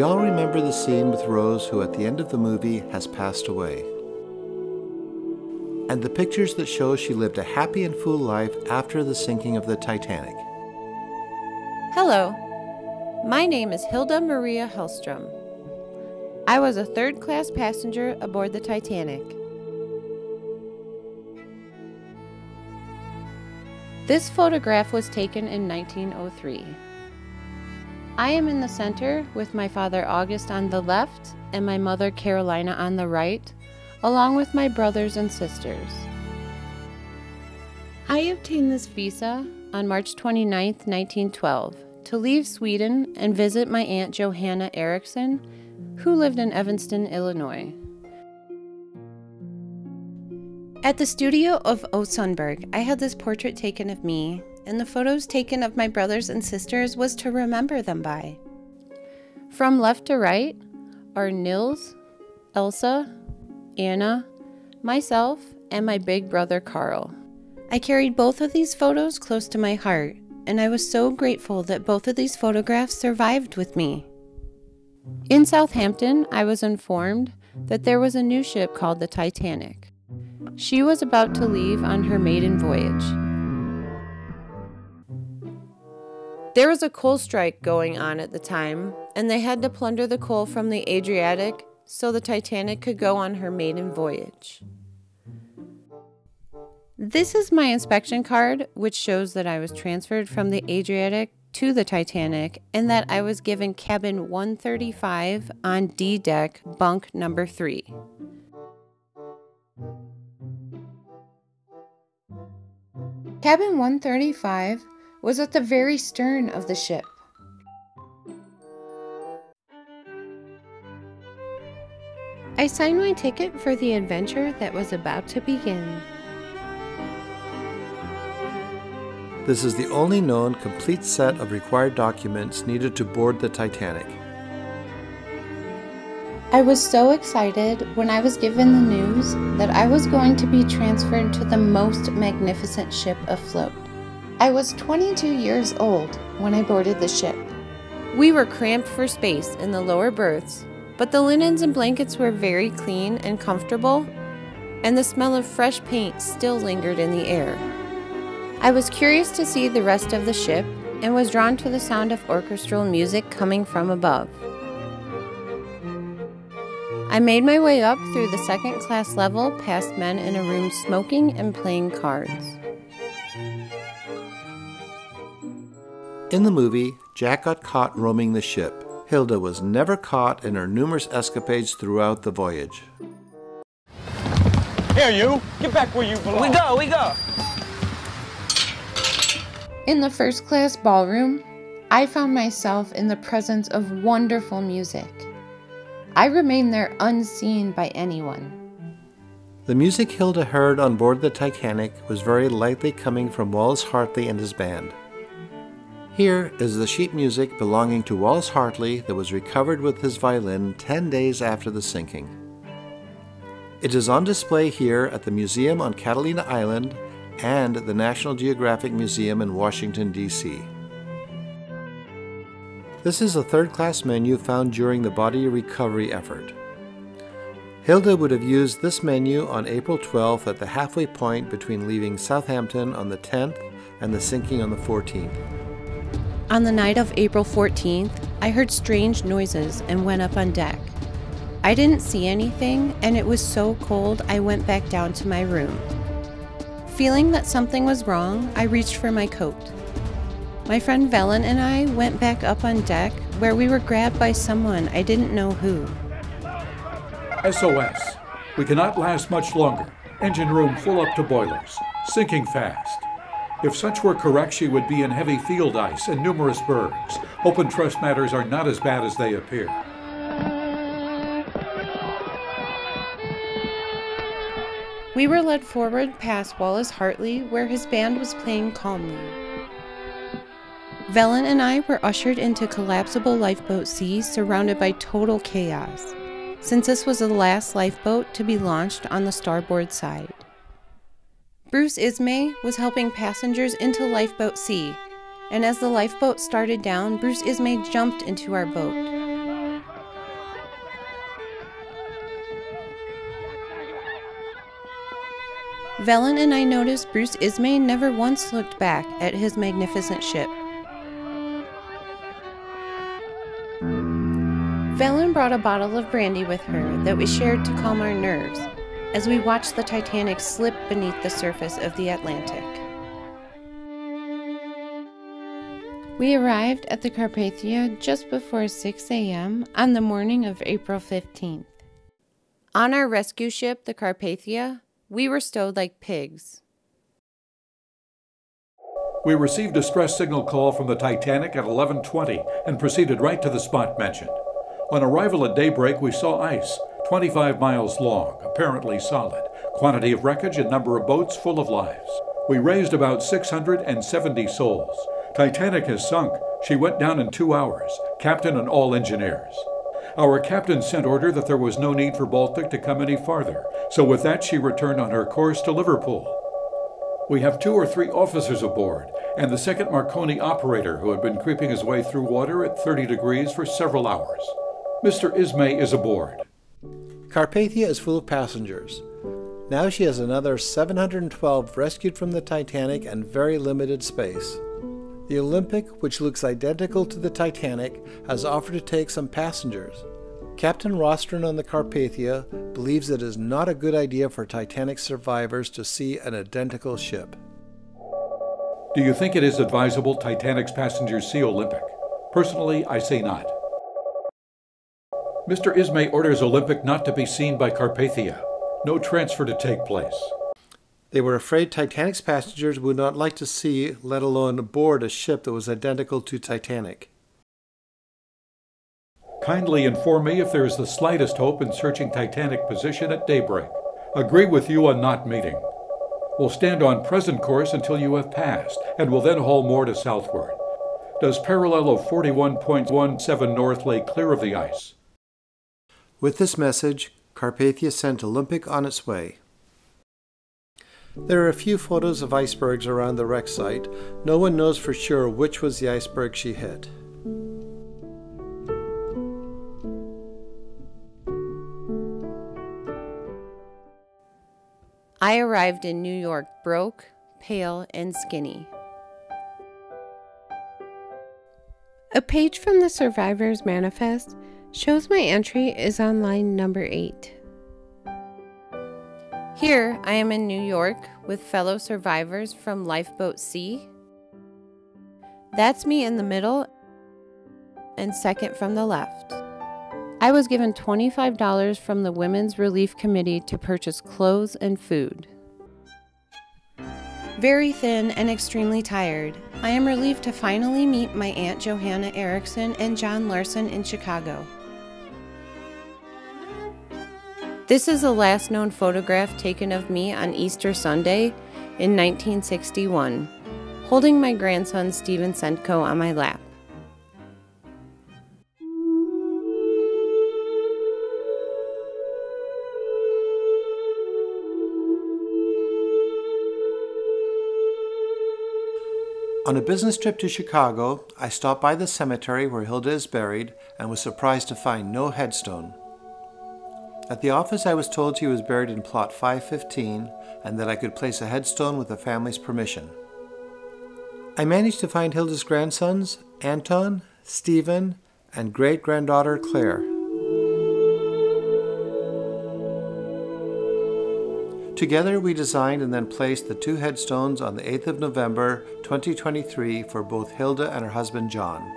We all remember the scene with Rose, who at the end of the movie has passed away. And the pictures that show she lived a happy and full life after the sinking of the Titanic. Hello, my name is Hilda Maria Hellström. I was a third-class passenger aboard the Titanic. This photograph was taken in 1903. I am in the center with my father August on the left and my mother Carolina on the right, along with my brothers and sisters. I obtained this visa on March 29, 1912, to leave Sweden and visit my aunt Johanna Eriksson, who lived in Evanston, Illinois. At the studio of Osundberg, I had this portrait taken of me, and the photos taken of my brothers and sisters was to remember them by. From left to right are Nils, Elsa, Anna, myself, and my big brother Carl. I carried both of these photos close to my heart, and I was so grateful that both of these photographs survived with me. In Southampton, I was informed that there was a new ship called the Titanic. She was about to leave on her maiden voyage. There was a coal strike going on at the time, and they had to plunder the coal from the Adriatic so the Titanic could go on her maiden voyage. This is my inspection card, which shows that I was transferred from the Adriatic to the Titanic and that I was given cabin 135 on D deck, bunk number 3. Cabin 135 was at the very stern of the ship. I signed my ticket for the adventure that was about to begin. This is the only known complete set of required documents needed to board the Titanic. I was so excited when I was given the news that I was going to be transferred to the most magnificent ship afloat. I was 22 years old when I boarded the ship. We were cramped for space in the lower berths, but the linens and blankets were very clean and comfortable, and the smell of fresh paint still lingered in the air. I was curious to see the rest of the ship and was drawn to the sound of orchestral music coming from above. I made my way up through the second-class level past men in a room smoking and playing cards. In the movie, Jack got caught roaming the ship. Hilda was never caught in her numerous escapades throughout the voyage. Here, you! Get back where you belong! We go, we go! In the first-class ballroom, I found myself in the presence of wonderful music. I remained there unseen by anyone. The music Hilda heard on board the Titanic was very likely coming from Wallace Hartley and his band. Here is the sheet music belonging to Wallace Hartley that was recovered with his violin 10 days after the sinking. It is on display here at the museum on Catalina Island and the National Geographic Museum in Washington, D.C. This is a third-class menu found during the body recovery effort. Hilda would have used this menu on April 12th at the halfway point between leaving Southampton on the 10th and the sinking on the 14th. On the night of April 14th, I heard strange noises and went up on deck. I didn't see anything, and it was so cold I went back down to my room. Feeling that something was wrong, I reached for my coat. My friend Velin and I went back up on deck where we were grabbed by someone I didn't know who. SOS. We cannot last much longer. Engine room full up to boilers. Sinking fast. If such were correct, she would be in heavy field ice and numerous bergs. Open trust matters are not as bad as they appear. We were led forward past Wallace Hartley where his band was playing calmly. Velin and I were ushered into collapsible lifeboat C surrounded by total chaos, since this was the last lifeboat to be launched on the starboard side. Bruce Ismay was helping passengers into lifeboat C, and as the lifeboat started down, Bruce Ismay jumped into our boat. Velin and I noticed Bruce Ismay never once looked back at his magnificent ship. Velin brought a bottle of brandy with her that we shared to calm our nerves as we watched the Titanic slip beneath the surface of the Atlantic. We arrived at the Carpathia just before 6 a.m. on the morning of April 15th. On our rescue ship, the Carpathia, we were stowed like pigs. We received a distress signal call from the Titanic at 11:20 and proceeded right to the spot mentioned. On arrival at daybreak, we saw ice, 25 miles long, apparently solid, quantity of wreckage and number of boats full of lives. We raised about 670 souls. Titanic has sunk. She went down in 2 hours, captain and all engineers. Our captain sent order that there was no need for Baltic to come any farther, so with that she returned on her course to Liverpool. We have 2 or 3 officers aboard, and the second Marconi operator who had been creeping his way through water at 30 degrees for several hours. Mr. Ismay is aboard. Carpathia is full of passengers. Now she has another 712 rescued from the Titanic and very limited space. The Olympic, which looks identical to the Titanic, has offered to take some passengers. Captain Rostron on the Carpathia believes it is not a good idea for Titanic survivors to see an identical ship. Do you think it is advisable Titanic's passengers see Olympic? Personally, I say not. Mr. Ismay orders Olympic not to be seen by Carpathia. No transfer to take place. They were afraid Titanic's passengers would not like to see, let alone board, a ship that was identical to Titanic. Kindly inform me if there is the slightest hope in searching Titanic position at daybreak. Agree with you on not meeting. We'll stand on present course until you have passed, and will then haul more to southward. Does parallel of 41.17 north lay clear of the ice? With this message, Carpathia sent Olympic on its way. There are a few photos of icebergs around the wreck site. No one knows for sure which was the iceberg she hit. I arrived in New York broke, pale, and skinny. A page from the Survivor's Manifest shows my entry is on line number 8. Here, I am in New York with fellow survivors from Lifeboat C. That's me in the middle and second from the left. I was given $25 from the Women's Relief Committee to purchase clothes and food. Very thin and extremely tired, I am relieved to finally meet my Aunt Johanna Eriksson and John Larson in Chicago. This is the last known photograph taken of me on Easter Sunday in 1961, holding my grandson Stephen Senko on my lap. On a business trip to Chicago, I stopped by the cemetery where Hilda is buried and was surprised to find no headstone. At the office, I was told she was buried in plot 515 and that I could place a headstone with the family's permission. I managed to find Hilda's grandsons, Anton, Stephen, and great-granddaughter Claire. Together, we designed and then placed the 2 headstones on the 8th of November, 2023 for both Hilda and her husband, John.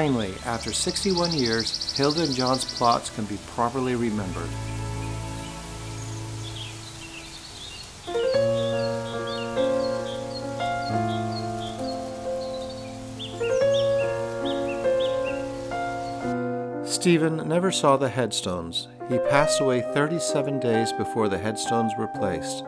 Finally, after 61 years, Hilda and John's plots can be properly remembered. Stephen never saw the headstones. He passed away 37 days before the headstones were placed.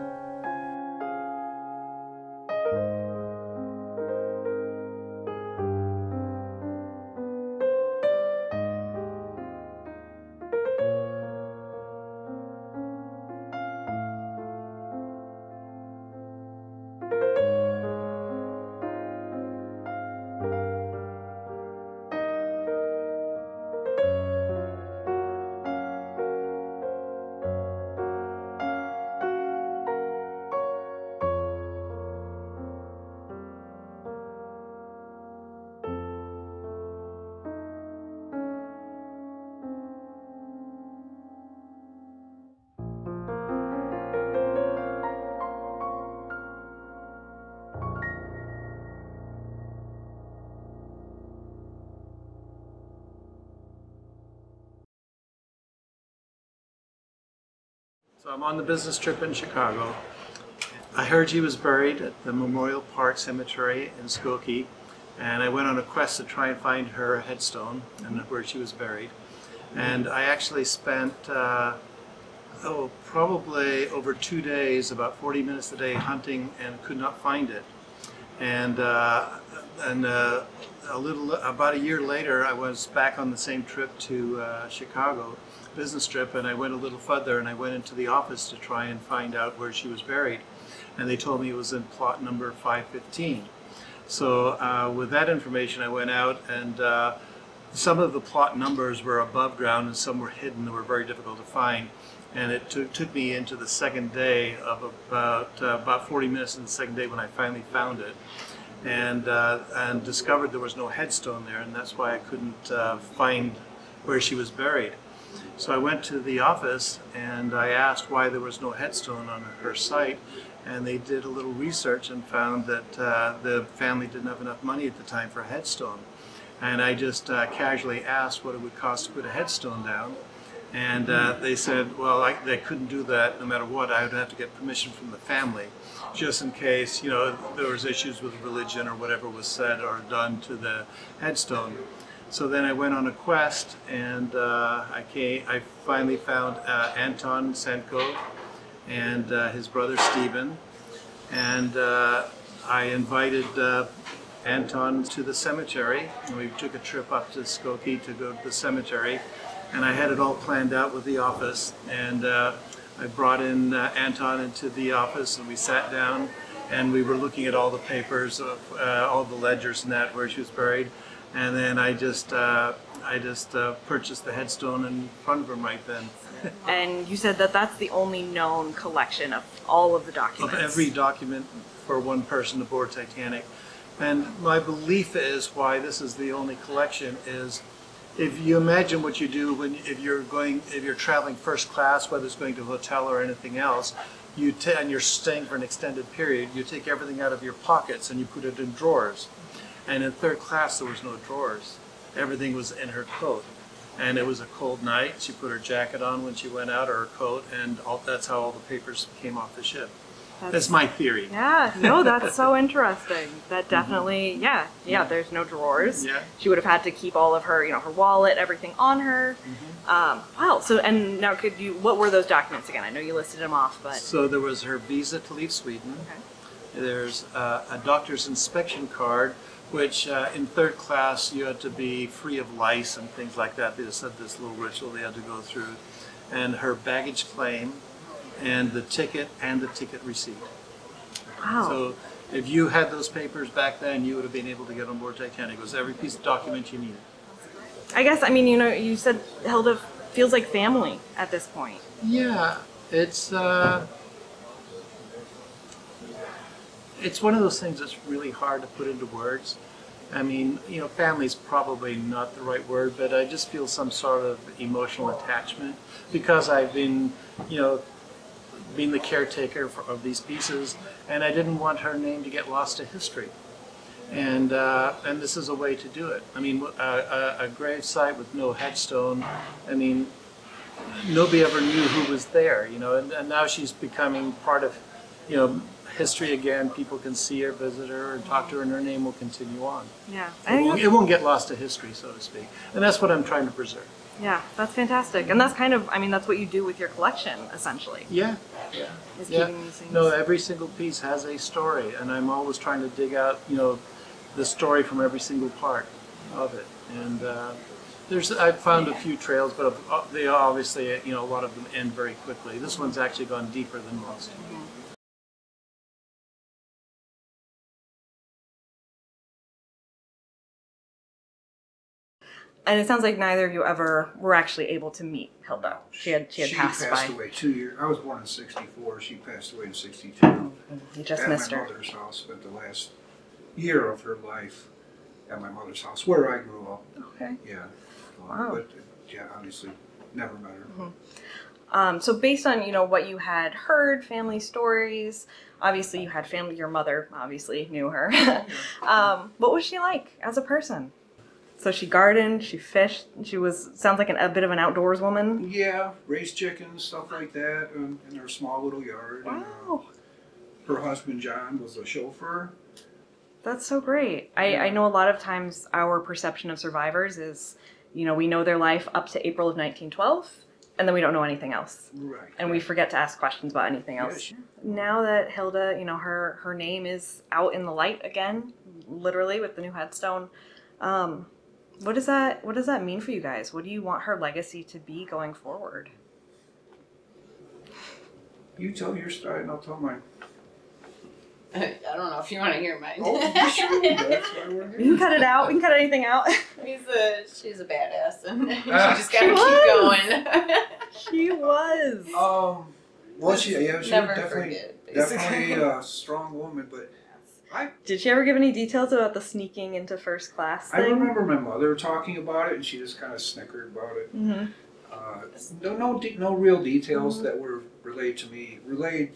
So I'm on the business trip in Chicago. I heard he was buried at the Memorial Park Cemetery in Skokie, and I went on a quest to try and find her headstone and where she was buried. And I actually spent probably over 2 days, about 40 minutes a day hunting, and could not find it. And about a year later, I was back on the same trip to Chicago, business trip, and I went a little further and I went into the office to try and find out where she was buried, and they told me it was in plot number 515. So with that information I went out, and some of the plot numbers were above ground and some were hidden and were very difficult to find, and it took me into the second day of about 40 minutes in the second day when I finally found it, and discovered there was no headstone there, and that's why I couldn't find where she was buried. So I went to the office and I asked why there was no headstone on her site, and they did a little research and found that the family didn't have enough money at the time for a headstone. And I just casually asked what it would cost to put a headstone down, and they said, well, they couldn't do that no matter what. I would have to get permission from the family, just in case, you know, there was issues with religion or whatever was said or done to the headstone. So then I went on a quest, and I finally found Anton Centko and his brother Stephen, and I invited Anton to the cemetery, and we took a trip up to Skokie to go to the cemetery, and I had it all planned out with the office, and I brought in Anton into the office, and we sat down and we were looking at all the papers, all the ledgers and that, where she was buried. And then I just purchased the headstone in front of him right then. And you said that that's the only known collection of all of the documents? Of every document for one person aboard Titanic. And my belief is why this is the only collection is, if you imagine what you do when if you're traveling first class, whether it's going to a hotel or anything else, and you're staying for an extended period, you take everything out of your pockets and you put it in drawers. And in third class, there was no drawers. Everything was in her coat. And it was a cold night. She put her jacket on when she went out, or her coat, and that's how all the papers came off the ship. That's my theory. Yeah, no, that's so interesting. That definitely, yeah, there's no drawers. Yeah. She would have had to keep all of her, you know, her wallet, everything on her. Wow, so, and now could you, what were those documents again? I know you listed them off, but. So there was her visa to leave Sweden. Okay. There's a doctor's inspection card, which in third class you had to be free of lice and things like that. They just had this little ritual they had to go through. And her baggage claim, and the ticket receipt. Wow. So if you had those papers back then, you would have been able to get on board Titanic. It was every piece of document you needed. I guess, I mean, you know, you said Hilda feels like family at this point. Yeah, It's one of those things that's really hard to put into words. I mean, you know, family's probably not the right word, but I just feel some sort of emotional attachment because I've been, you know, the caretaker of these pieces, and I didn't want her name to get lost to history. And this is a way to do it. I mean, a grave site with no headstone, I mean, nobody ever knew who was there, you know, and now she's becoming part of, you know, history again, people can see her, visit her, and talk to her, and her name will continue on. Yeah. It won't get lost to history, so to speak. And that's what I'm trying to preserve. Yeah, that's fantastic. And that's kind of, I mean, that's what you do with your collection, essentially. Yeah. Yeah. No, every single piece has a story, and I'm always trying to dig out, you know, the story from every single part of it. And I've found a few trails, but they obviously, you know, a lot of them end very quickly. This one's actually gone deeper than most. Mm-hmm. And it sounds like neither of you ever were actually able to meet Hilda. She passed away 2 years. I was born in 1964. She passed away in 1962. You just missed her. At my mother's house. Spent the last year of her life at my mother's house, where I grew up. Okay. Yeah. Wow. But yeah, obviously, never met her. Mm-hmm. So based on, you know, what you had heard, family stories. Obviously, you had family. Your mother obviously knew her. What was she like as a person? So she gardened, she fished, she was, sounds like a bit of an outdoors woman. Yeah, raised chickens, stuff like that, in her small little yard. Wow. And, her husband, John, was a chauffeur. That's so great. Yeah. I know a lot of times our perception of survivors is, you know, we know their life up to April of 1912, and then we don't know anything else. Right. And we forget to ask questions about anything else. Yes. Now that Hilda, you know, her name is out in the light again, literally with the new headstone, What does that mean for you guys? What do you want her legacy to be going forward? You tell your story and I'll tell mine. I don't know if you want to hear mine. Oh, sure. That's why we're here. We can cut it out. We can cut anything out. She's a badass, and she just gotta keep going. She was. Well, she never definitely a strong woman, but. Did she ever give any details about the sneaking into first class thing? I remember my mother talking about it, and she just kind of snickered about it. Mm-hmm. No real details mm-hmm. that were relayed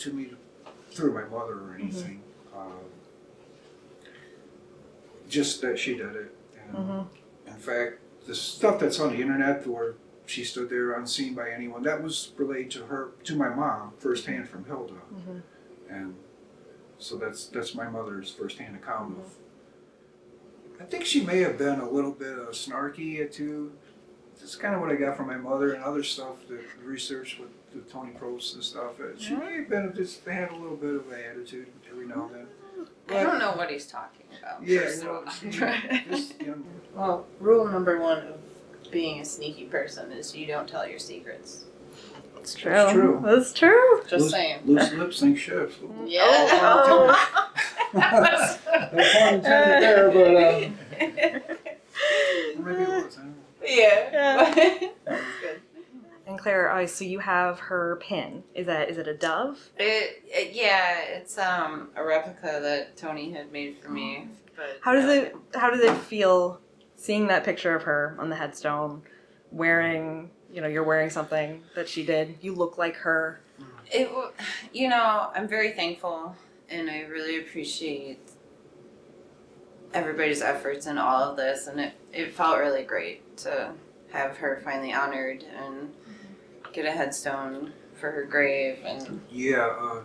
to me through my mother or anything. Mm-hmm. Just that she did it. And mm-hmm. in fact, the stuff that's on the internet where she stood there unseen by anyone, that was relayed to her, to my mom, firsthand from Hilda. Mm-hmm. And so that's my mother's first-hand account mm-hmm. of. I think she may have been a little bit snarky too. That's kind of what I got from my mother and other stuff, the research with the Tony Probst and stuff. She yeah. may have been they had a little bit of an attitude every now and then. But I don't know what he's talking about. Yeah, no, well, rule number one of being a sneaky person is you don't tell your secrets. It's true. That's true. That's true. Just saying. Loose lips sink ships. Yeah. Oh, yeah. And Claire, so you have her pin. Is it a dove? Yeah, it's a replica that Tony had made for me. But how does it feel seeing that picture of her on the headstone wearing? You know, you're wearing something that she did. You look like her. You know, I'm very thankful, and I really appreciate everybody's efforts in all of this. And it felt really great to have her finally honored and get a headstone for her grave. And yeah,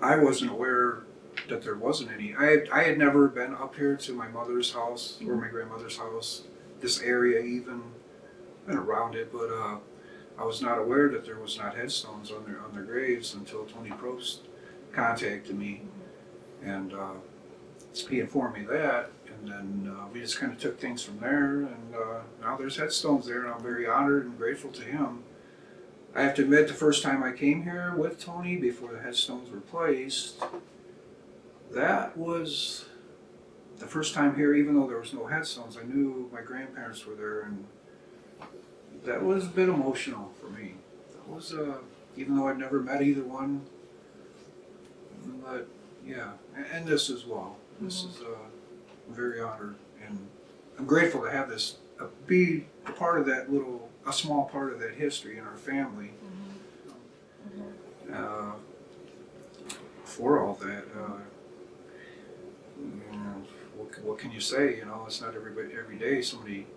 I wasn't aware that there wasn't any. I had never been up here to my mother's house or my grandmother's house, this area even. Been around it, but I was not aware that there was not headstones on their graves until Tony Probst contacted me, and he informed me that, and then we just kind of took things from there, and now there's headstones there, and I'm very honored and grateful to him. I have to admit, the first time I came here with Tony before the headstones were placed, that was the first time here, even though there was no headstones. I knew my grandparents were there, and that was a bit emotional for me. That was, even though I'd never met either one, but yeah, and this as well. This mm-hmm. is I'm very honored, and I'm grateful to have this, be a part of that little, a small part of that history in our family. Mm-hmm. Mm-hmm. For all that, you know, what can you say? You know, it's not every day somebody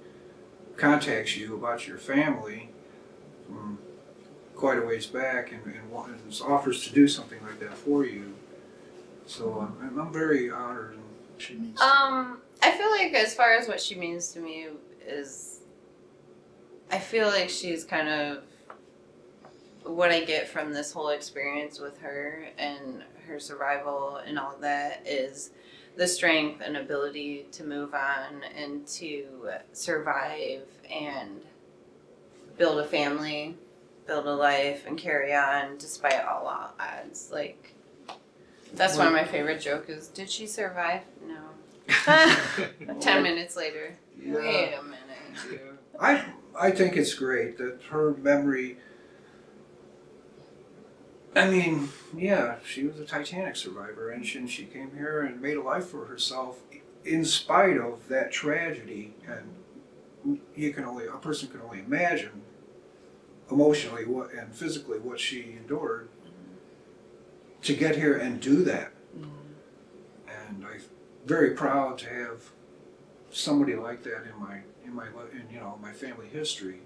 contacts you about your family from quite a ways back and offers to do something like that for you. So I'm very honored. And she means. I feel like as far as what she means to me is, I feel like she's kind of what I get from this whole experience with her and her survival and all that is the strength and ability to move on and to survive and build a family, build a life, and carry on despite all odds. Like, that's one of my favorite jokes is, did she survive? No. 10 minutes later. Yeah. Wait a minute. Yeah. I think it's great that her memory, I mean, yeah, she was a Titanic survivor, and she came here and made a life for herself in spite of that tragedy. And you can only, a person can only imagine emotionally what and physically what she endured to get here and do that. And I'm very proud to have somebody like that in my family history.